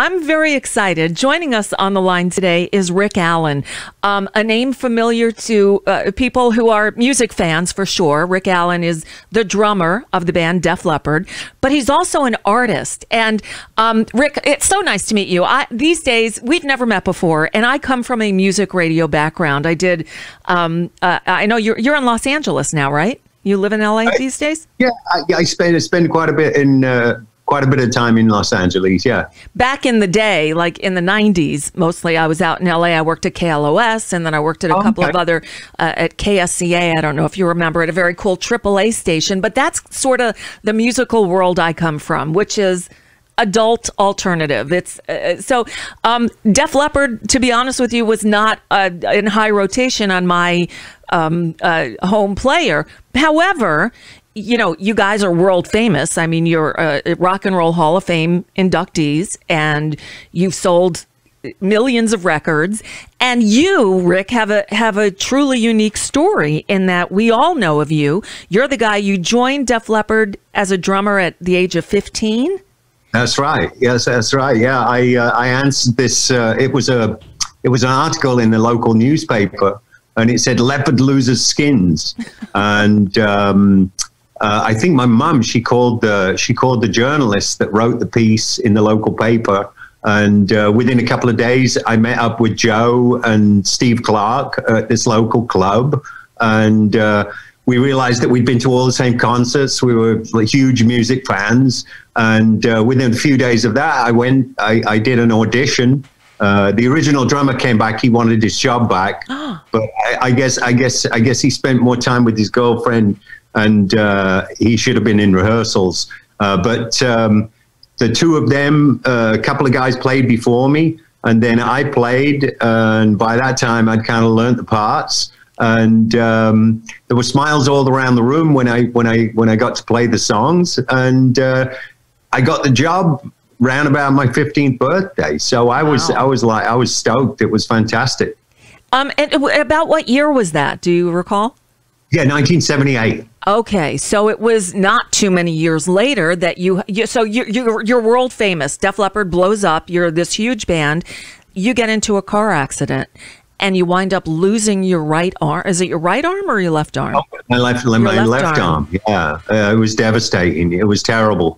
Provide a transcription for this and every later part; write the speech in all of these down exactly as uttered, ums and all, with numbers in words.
I'm very excited. Joining us on the line today is Rick Allen, um, a name familiar to uh, people who are music fans for sure. Rick Allen is the drummer of the band Def Leppard, but he's also an artist. And um, Rick, it's so nice to meet you. I, these days, we've never met before, and I come from a music radio background. I did, um, uh, I know you're, you're in Los Angeles now, right? You live in L A I, these days? Yeah, I, I spend I spend quite a bit in uh, quite a bit of time in Los Angeles. Yeah. Back in the day, like in the nineties, mostly I was out in L A. I worked at K L O S, and then I worked at a oh, couple okay. of other uh, at K S C A. I don't know if you remember, at a very cool triple A station. But that's sort of the musical world I come from, which is adult alternative. It's uh, so um, Def Leppard, to be honest with you, was not uh, in high rotation on my um, uh, home player. However, you know, you guys are world famous. I mean, you're uh, Rock and Roll Hall of Fame inductees, and you've sold millions of records. And you, Rick, have a have a truly unique story in that we all know of you. You're the guy, you joined Def Leppard as a drummer at the age of fifteen. That's right. Yes, that's right. Yeah, I uh, I answered this. Uh, it was a it was an article in the local newspaper, and it said Leopard loses skins, and um, uh, I think my mum she called the she called the journalist that wrote the piece in the local paper, and uh, within a couple of days I met up with Joe and Steve Clark at this local club, and Uh, we realized that we'd been to all the same concerts. We were huge music fans. And uh, within a few days of that, I went, I, I did an audition. Uh, the original drummer came back. He wanted his job back. But I, I guess, I guess, I guess he spent more time with his girlfriend, and uh, he should have been in rehearsals. Uh, but um, the two of them, uh, a couple of guys played before me, and then I played. And by that time, I'd kind of learned the parts. And um, there were smiles all around the room when I when I when I got to play the songs, and uh, I got the job round about my fifteenth birthday. So I wow. was I was like I was stoked. It was fantastic. Um, and about what year was that? Do you recall? Yeah, nineteen seventy-eight. Okay, so it was not too many years later that you. you so you you you're world famous. Def Leppard blows up. You're this huge band. You get into a car accident, and you wind up losing your right arm. Is it your right arm or your left arm? Oh, my left, my left, left arm. arm. Yeah, uh, it was devastating. It was terrible,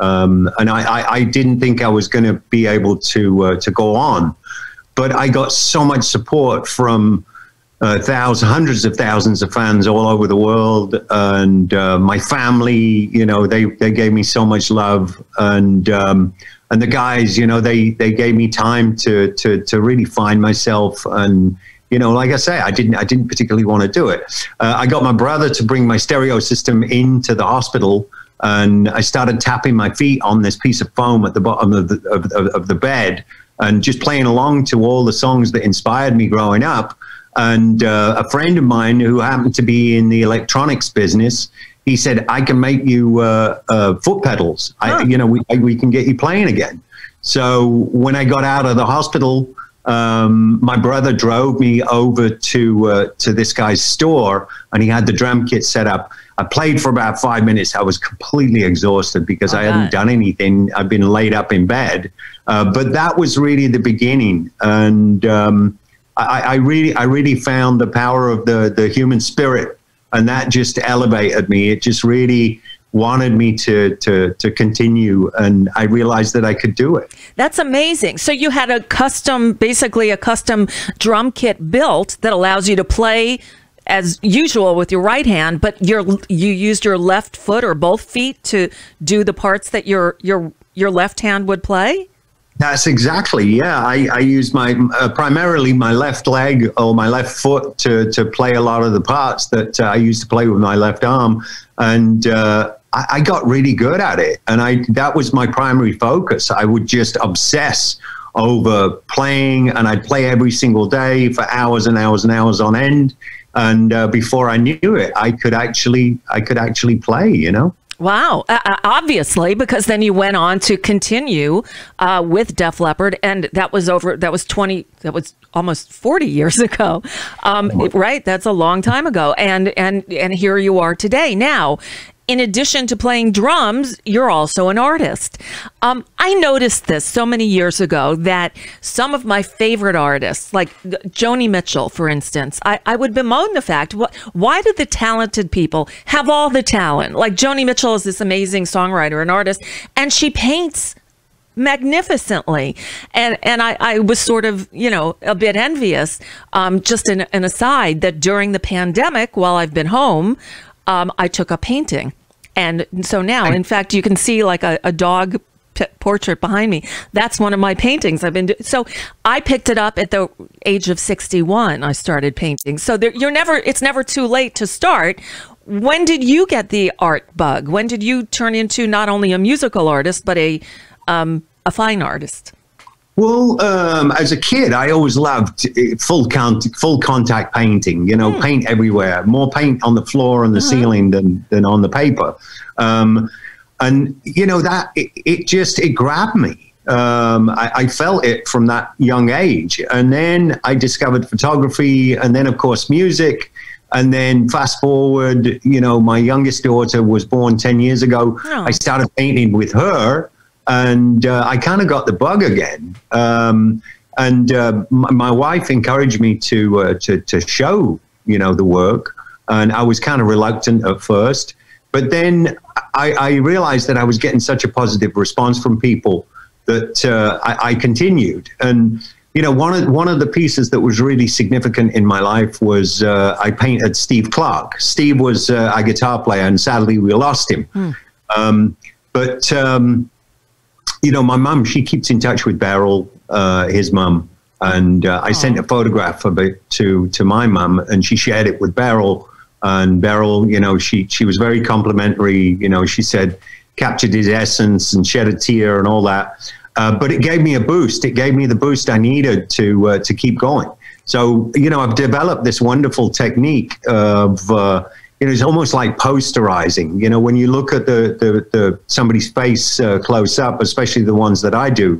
um, and I, I, I didn't think I was going to be able to uh, to go on. But I got so much support from uh, thousands, hundreds of thousands of fans all over the world, and uh, my family. You know, they they gave me so much love, and um, And the guys, you know, they, they gave me time to, to, to really find myself. And, you know, like I say, I didn't I didn't particularly want to do it. Uh, I got my brother to bring my stereo system into the hospital, and I started tapping my feet on this piece of foam at the bottom of the, of, of, of the bed, and just playing along to all the songs that inspired me growing up. And uh, a friend of mine who happened to be in the electronics business, he said, "I can make you uh, uh, foot pedals. Huh. I, you know, we, we can get you playing again." So when I got out of the hospital, um, my brother drove me over to uh, to this guy's store, and he had the drum kit set up. I played for about five minutes. I was completely exhausted because oh, I God. hadn't done anything. I'd been laid up in bed, uh, but that was really the beginning. And um, I, I really, I really found the power of the the human spirit. And that just elevated me. It just really wanted me to, to, to continue. And I realized that I could do it. That's amazing. So you had a custom, basically a custom drum kit built that allows you to play as usual with your right hand, but you're, you used your left foot or both feet to do the parts that your, your, your left hand would play? That's exactly, yeah. I, I use my uh, primarily my left leg or my left foot to, to play a lot of the parts that uh, I used to play with my left arm, and uh, I, I got really good at it. And I that was my primary focus. I would just obsess over playing, and I'd play every single day for hours and hours and hours on end. And uh, before I knew it, I could actually I could actually play, you know. Wow. Uh, obviously, because then you went on to continue uh, with Def Leppard, and that was over, that was twenty, that was almost forty years ago. Um, right. That's a long time ago. And, and, and here you are today. Now, in addition to playing drums, you're also an artist. Um, I noticed this so many years ago that some of my favorite artists, like Joni Mitchell, for instance, I, I would bemoan the fact, what, why do the talented people have all the talent? Like Joni Mitchell is this amazing songwriter and artist, and she paints magnificently. And and I, I was sort of, you know, a bit envious, um, just an, an aside, that during the pandemic, while I've been home, Um, I took a painting. And so now, in fact, you can see like a, a dog p portrait behind me. That's one of my paintings I've been doing. So I picked it up at the age of sixty-one. I started painting. So there, you're never, it's never too late to start. When did you get the art bug? When did you turn into not only a musical artist, but a, um, a fine artist? Well, um, as a kid, I always loved full contact, full contact painting, you know, mm. paint everywhere, more paint on the floor and the uh-huh. ceiling than, than on the paper. Um, and, you know, that it, it just it grabbed me. Um, I, I felt it from that young age. And then I discovered photography and then, of course, music. And then fast forward, you know, my youngest daughter was born ten years ago. Oh. I started painting with her. And uh, I kind of got the bug again. Um, and uh, my, my wife encouraged me to, uh, to to show, you know, the work. And I was kind of reluctant at first. But then I, I realized that I was getting such a positive response from people that uh, I, I continued. And, you know, one of, one of the pieces that was really significant in my life was uh, I painted Steve Clark. Steve was uh, a guitar player, and sadly we lost him. Mm. Um, but... Um, You know, my mum, she keeps in touch with Beryl, uh, his mum, and uh, I Aww. sent a photograph of it to, to my mum, and she shared it with Beryl, and Beryl, you know, she, she was very complimentary, you know, she said, captured his essence and shed a tear and all that, uh, but it gave me a boost, it gave me the boost I needed to, uh, to keep going. So, you know, I've developed this wonderful technique of... Uh, You know, it's almost like posterizing. You know, when you look at the the, the somebody's face uh, close up, especially the ones that I do,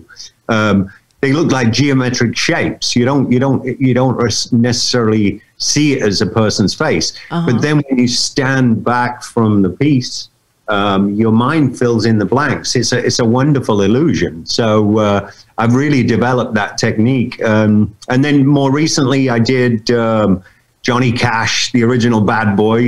um, they look like geometric shapes. You don't you don't you don't necessarily see it as a person's face. Uh-huh. But then when you stand back from the piece, um, your mind fills in the blanks. It's a it's a wonderful illusion. So uh, I've really developed that technique. Um, and then more recently, I did. Um, Johnny Cash, the original Bad Boy,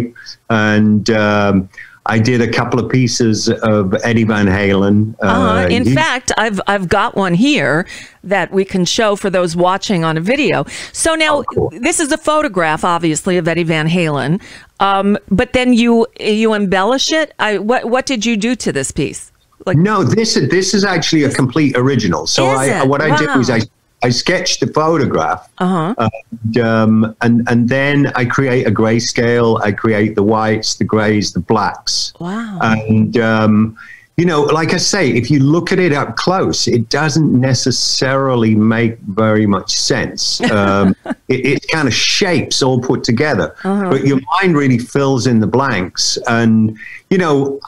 and um, I did a couple of pieces of Eddie Van Halen. Uh, uh, in he, fact, I've I've got one here that we can show for those watching on a video. So now, oh, cool. This is a photograph, obviously, of Eddie Van Halen, um, but then you you embellish it. I, what what did you do to this piece? Like, no, this this is actually a complete original. So I, what I wow. did was I. I sketched the photograph, uh-huh. and, um, and and then I create a grayscale. I create the whites, the grays, the blacks. Wow! And um, you know, like I say, if you look at it up close, it doesn't necessarily make very much sense. Um, it, it kind of shapes all put together, uh-huh. but your mind really fills in the blanks. And you know,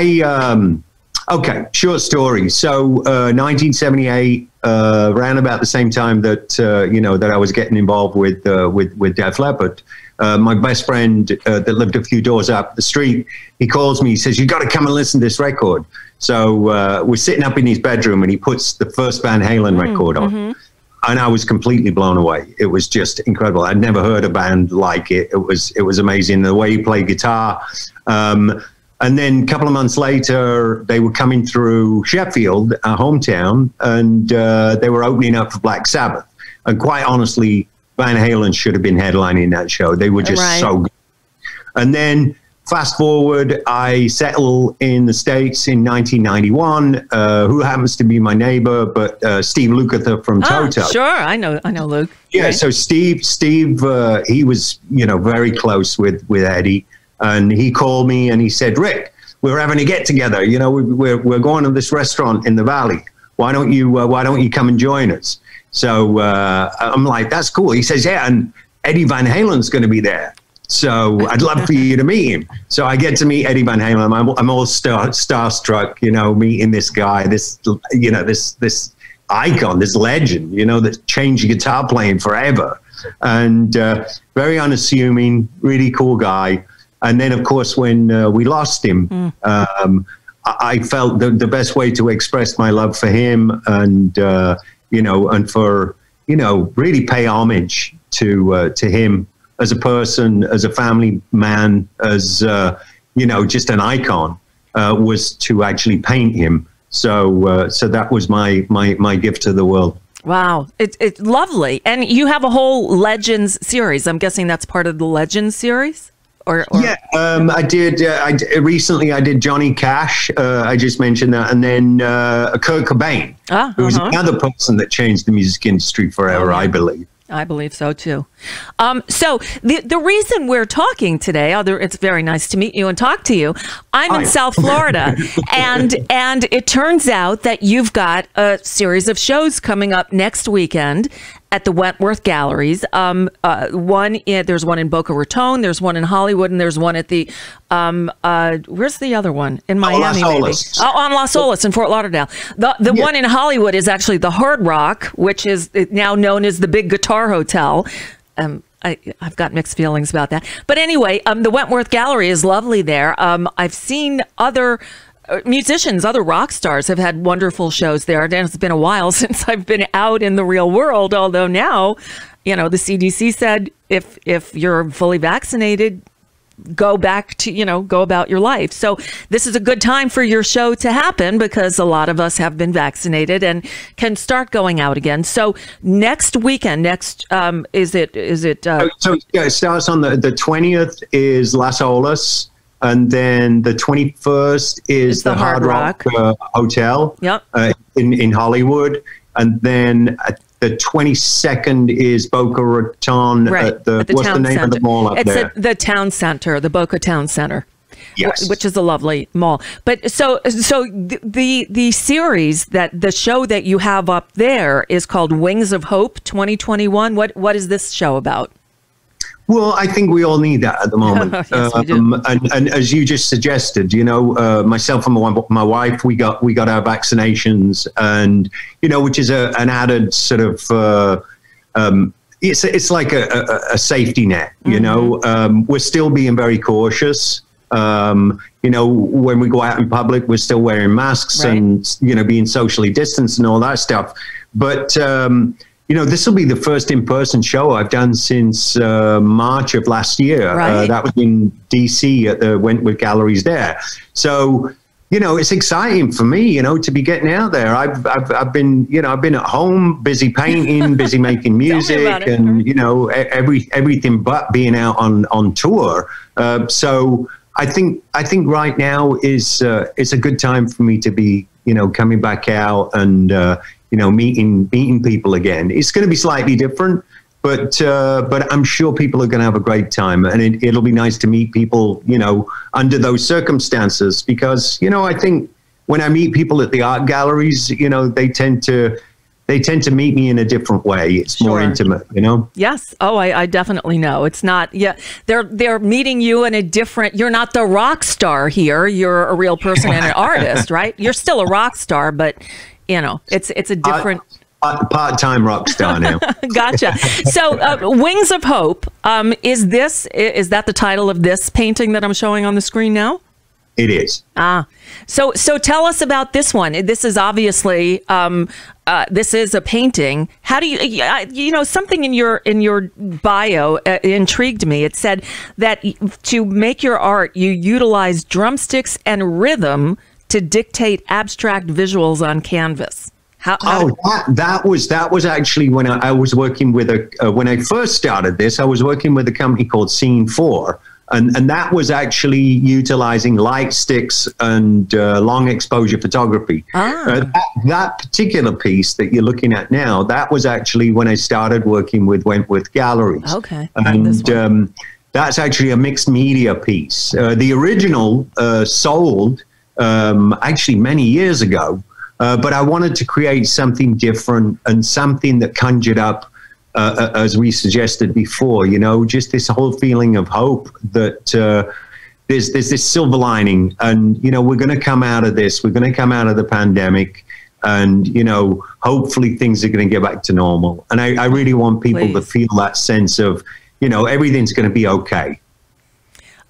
I. Um, Okay, short story. So, uh, nineteen seventy-eight, uh, around about the same time that uh, you know that I was getting involved with uh, with with Def Leppard, uh, my best friend uh, that lived a few doors up the street, he calls me. He says, "You got to come and listen to this record." So uh, we're sitting up in his bedroom, and he puts the first Van Halen mm, record on, mm-hmm. and I was completely blown away. It was just incredible. I'd never heard a band like it. It was it was amazing the way he played guitar. Um, And then a couple of months later, they were coming through Sheffield, our hometown, and uh, they were opening up for Black Sabbath. And quite honestly, Van Halen should have been headlining that show. They were just right. so good. And then fast forward, I settle in the States in nineteen ninety-one. Uh, who happens to be my neighbor, but uh, Steve Lukather from oh, Toto. Sure, I know, I know Luke. Yeah, right. So Steve, Steve, uh, he was you know very close with with Eddie. And he called me and he said, "Rick, we're having a get together. You know, we're we're going to this restaurant in the valley. Why don't you uh, Why don't you come and join us?" So uh, I'm like, "That's cool." He says, "Yeah, and Eddie Van Halen's going to be there. So I'd love for you to meet him." So I get to meet Eddie Van Halen. I'm I'm all star starstruck, you know, meeting this guy, this you know, this this icon, this legend, you know, that changed guitar playing forever, and uh, very unassuming, really cool guy. And then, of course, when uh, we lost him, mm. um, I, I felt the, the best way to express my love for him and, uh, you know, and for, you know, really pay homage to uh, to him as a person, as a family man, as, uh, you know, just an icon, uh, was to actually paint him. So uh, so that was my, my, my gift to the world. Wow. It, it's lovely. And you have a whole Legends series. I'm guessing that's part of the Legends series? Or, or yeah, um, I did. Uh, I, recently, I did Johnny Cash. Uh, I just mentioned that. And then uh, Kurt Cobain, ah, who's uh-huh. another person that changed the music industry forever, I believe. I believe so, too. Um, so the the reason we're talking today, although it's very nice to meet you and talk to you, I'm Hi. in South Florida, and and it turns out that you've got a series of shows coming up next weekend at the Wentworth Galleries. Um, uh, one in, there's one in Boca Raton, there's one in Hollywood, and there's one at the, um, uh, where's the other one? In Miami, oh, maybe. Oh, on Las Olas in Fort Lauderdale. The, the yeah. one in Hollywood is actually the Hard Rock, which is now known as the Big Guitar Hotel. Um, I, I've got mixed feelings about that. But anyway, um, the Wentworth Gallery is lovely there. Um, I've seen other musicians, other rock stars have had wonderful shows there. And it's been a while since I've been out in the real world. Although now, you know, the C D C said, if if you're fully vaccinated, go back to, you know, go about your life. So this is a good time for your show to happen because a lot of us have been vaccinated and can start going out again. So next weekend, next, um, is it, is it? Uh, so, so yeah, it starts on the, the twentieth is Las Olas. And then the twenty-first is the, the Hard Rock, Rock uh, Hotel yep. uh, in, in Hollywood. And then at the twenty-second is Boca Raton. Right. At the, at the what's the name center. of the mall up it's there? It's the town center, the Boca Town Center. Yes. Which is a lovely mall. But so so the the series that the show that you have up there is called Wings of Hope twenty twenty-one. What what is this show about? Well, I think we all need that at the moment. yes, um, and, and as you just suggested, you know, uh, myself and my, my wife, we got we got our vaccinations, and you know, which is a, an added sort of uh, um, it's it's like a, a, a safety net. You mm-hmm. know, um, we're still being very cautious. Um, you know, when we go out in public, we're still wearing masks right. and you know, being socially distanced and all that stuff. But um, you know, this will be the first in-person show I've done since uh, March of last year. Right. Uh, that was in D C at the Wentworth Galleries there. So, you know, it's exciting for me, you know, to be getting out there. I've, I've, I've been, you know, I've been at home, busy painting, busy making music and, you know, every, everything but being out on, on tour. Uh, so I think, I think right now is, uh, it's a good time for me to be, you know, coming back out and, uh, you know, meeting meeting people again. It's going to be slightly different, but uh, but I'm sure people are going to have a great time, and it, it'll be nice to meet people, you know, under those circumstances. Because you know, I think when I meet people at the art galleries, you know, they tend to they tend to meet me in a different way. It's sure. more intimate, you know. Yes. Oh, I, I definitely know. It's not. Yeah, they're they're meeting you in a different. You're not the rock star here. You're a real person and an artist, right? You're still a rock star, but. You know, it's it's a different uh, part-time rock star now. Gotcha. So, uh, Wings of Hope. Um, is this is that the title of this painting that I'm showing on the screen now? It is. Ah, so so tell us about this one. This is obviously um, uh, this is a painting. How do you you know something in your in your bio uh, intrigued me. It said that to make your art, you utilize drumsticks and rhythm to dictate abstract visuals on canvas. How, how oh, that, that was that was actually when I, I was working with a uh, when I first started this. I was working with a company called Scene Four, and and that was actually utilizing light sticks and uh, long exposure photography. Ah. Uh, that, that particular piece that you're looking at now, that was actually when I started working with Wentworth Galleries. Okay, and um, that's actually a mixed media piece. Uh, the original uh, sold. Um, actually many years ago, uh, but I wanted to create something different and something that conjured up, uh, uh, as we suggested before, you know, just this whole feeling of hope that uh, there's, there's this silver lining and, you know, we're going to come out of this, we're going to come out of the pandemic and, you know, hopefully things are going to get back to normal. And I, I really want people Please. to feel that sense of, you know, everything's going to be okay.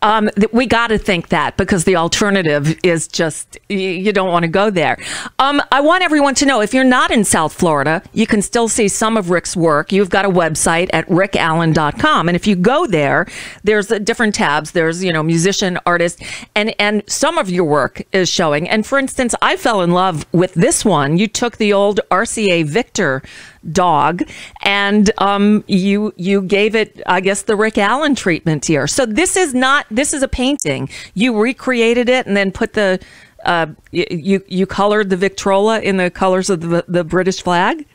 Um, we got to think that, because the alternative is just, you don't want to go there. Um, I want everyone to know, if you're not in South Florida, you can still see some of Rick's work. You've got a website at rick allen dot com. And if you go there, there's different tabs. There's, you know, musician, artist, and, and some of your work is showing. And for instance, I fell in love with this one. You took the old R C A Victor dog and um you you gave it, I guess, the Rick Allen treatment here. So this is not, this is a painting. You recreated it and then put the uh you you colored the Victrola in the colors of the, the British flag.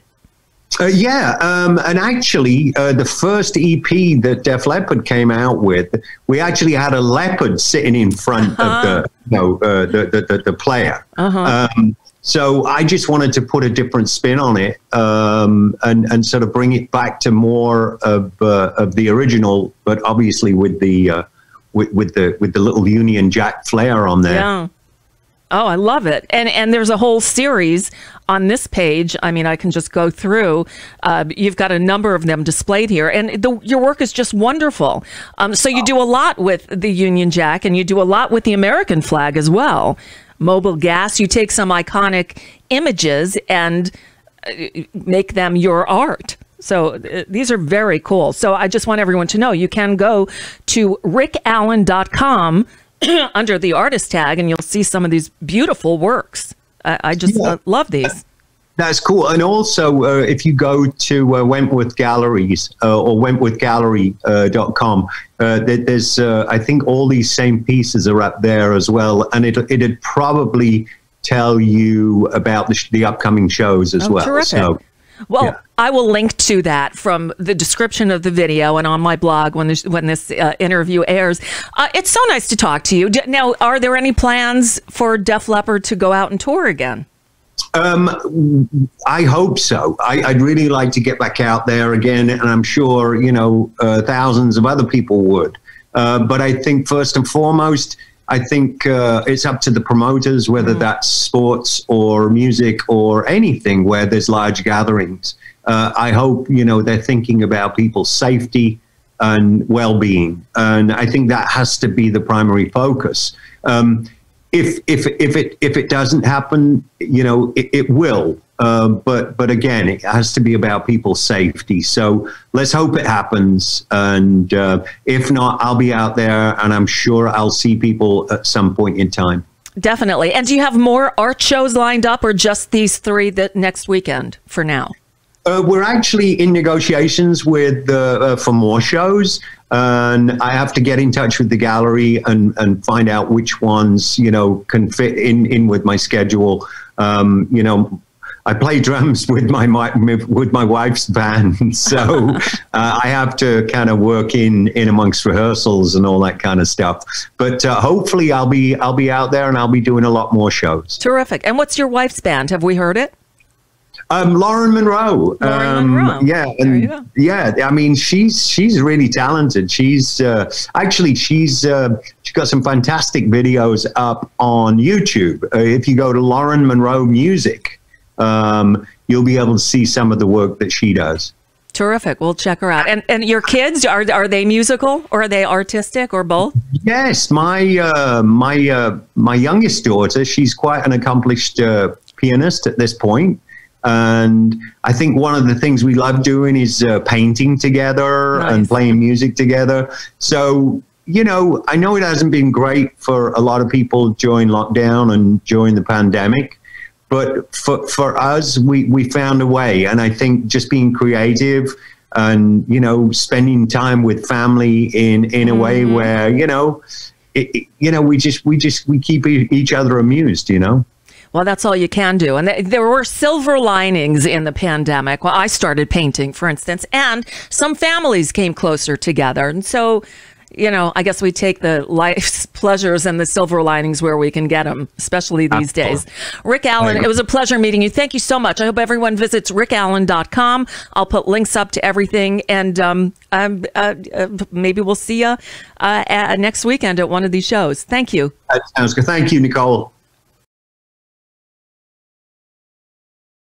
Uh, yeah, um, and actually, uh, the first E P that Def Leppard came out with, we actually had a leopard sitting in front uh-huh. of the, you know, uh, the, the, the the player. Uh-huh. um, so I just wanted to put a different spin on it, um, and and sort of bring it back to more of uh, of the original, but obviously with the uh, with, with the with the little Union Jack flair on there. Yeah. Oh, I love it. And and there's a whole series on this page. I mean, I can just go through. Uh, you've got a number of them displayed here. And the, your work is just wonderful. Um, so you do a lot with the Union Jack, and you do a lot with the American flag as well. Mobile gas. You take some iconic images and make them your art. So uh, these are very cool. So I just want everyone to know, you can go to rick allen dot com under the artist tag, and you'll see some of these beautiful works. I, I just yeah. uh, love these. That's cool. And also, uh, if you go to uh, Wentworth Galleries uh, or wentworth gallery dot com, uh, uh, there, there's, uh, I think, all these same pieces are up there as well. And it, it'd probably tell you about the, sh the upcoming shows as oh, well. Terrific. So, well, yeah. I will link to that from the description of the video and on my blog when this, when this uh, interview airs. Uh, it's so nice to talk to you. Now, are there any plans for Def Leppard to go out and tour again? Um, I hope so. I, I'd really like to get back out there again, and I'm sure, you know, uh, thousands of other people would. Uh, but I think first and foremost, I think uh, it's up to the promoters, whether mm. that's sports or music or anything where there's large gatherings. Uh, I hope, you know, they're thinking about people's safety and well-being. And I think that has to be the primary focus. Um, if, if, if, it, if it doesn't happen, you know, it, it will. Uh, but, but again, it has to be about people's safety. So let's hope it happens. And uh, if not, I'll be out there, and I'm sure I'll see people at some point in time. Definitely. And do you have more art shows lined up, or just these three that next weekend for now? Uh, we're actually in negotiations with uh, uh, for more shows, and I have to get in touch with the gallery and, and find out which ones, you know, can fit in, in with my schedule. Um, you know, I play drums with my, my with my wife's band, so uh, I have to kind of work in in amongst rehearsals and all that kind of stuff. But uh, hopefully, I'll be I'll be out there, and I'll be doing a lot more shows. Terrific! And what's your wife's band? Have we heard it? Um, Lauren Monroe. Lauren um, Monroe. Yeah, and, yeah. I mean, she's she's really talented. She's uh, actually she's uh, she's got some fantastic videos up on YouTube. Uh, if you go to Lauren Monroe Music. Um, you'll be able to see some of the work that she does. Terrific. We'll check her out. And, and your kids, are, are they musical, or are they artistic, or both? Yes. My, uh, my, uh, my youngest daughter, she's quite an accomplished uh, pianist at this point. And I think one of the things we love doing is uh, painting together. Nice. And playing music together. So, you know, I know it hasn't been great for a lot of people during lockdown and during the pandemic. But for, for us, we, we found a way. And I think just being creative and, you know, spending time with family in, in a mm-hmm. way where, you know, it, it, you know, we just we just we keep each other amused, you know. Well, that's all you can do. And th there were silver linings in the pandemic. Well, I started painting, for instance, and some families came closer together. And so, you know, I guess we take the life's pleasures and the silver linings where we can get them, especially these days. Rick Allen, it was a pleasure meeting you. Thank you so much. I hope everyone visits rick allen dot com. I'll put links up to everything, and um, um, uh, uh, maybe we'll see you uh, uh, next weekend at one of these shows. Thank you. That sounds good. Thank you, Nicole.